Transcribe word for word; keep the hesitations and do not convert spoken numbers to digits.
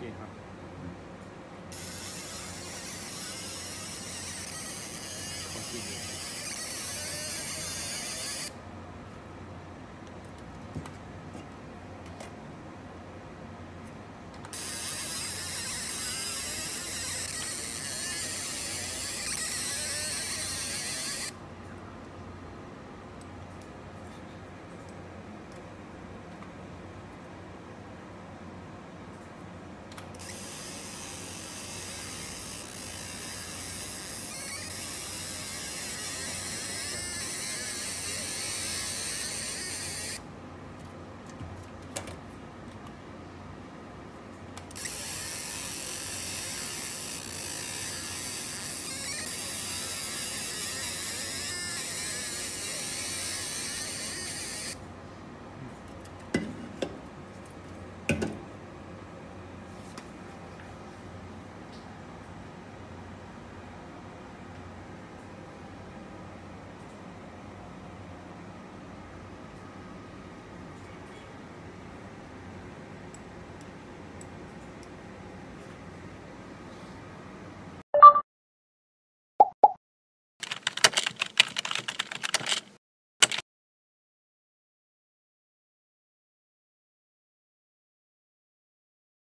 见哈。